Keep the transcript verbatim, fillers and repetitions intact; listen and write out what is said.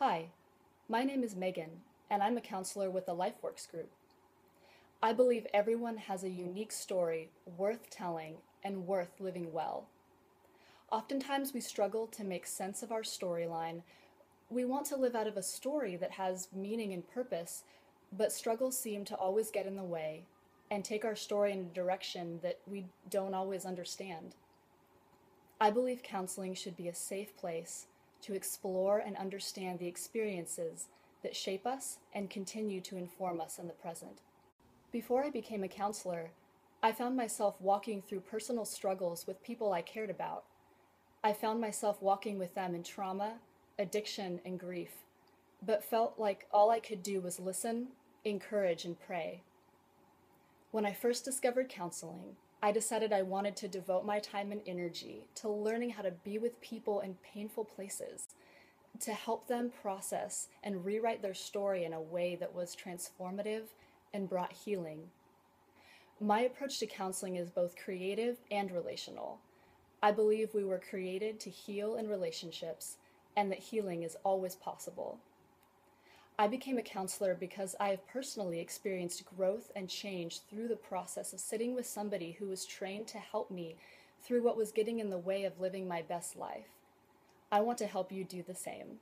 Hi, my name is Megan, and I'm a counselor with the LifeWorks Group. I believe everyone has a unique story worth telling and worth living well. Oftentimes we struggle to make sense of our storyline. We want to live out of a story that has meaning and purpose, but struggles seem to always get in the way and take our story in a direction that we don't always understand. I believe counseling should be a safe place to explore and understand the experiences that shape us and continue to inform us in the present. Before I became a counselor, I found myself walking through personal struggles with people I cared about. I found myself walking with them in trauma, addiction, and grief, but felt like all I could do was listen, encourage, and pray. When I first discovered counseling, I decided I wanted to devote my time and energy to learning how to be with people in painful places, to help them process and rewrite their story in a way that was transformative and brought healing. My approach to counseling is both creative and relational. I believe we were created to heal in relationships and that healing is always possible. I became a counselor because I have personally experienced growth and change through the process of sitting with somebody who was trained to help me through what was getting in the way of living my best life. I want to help you do the same.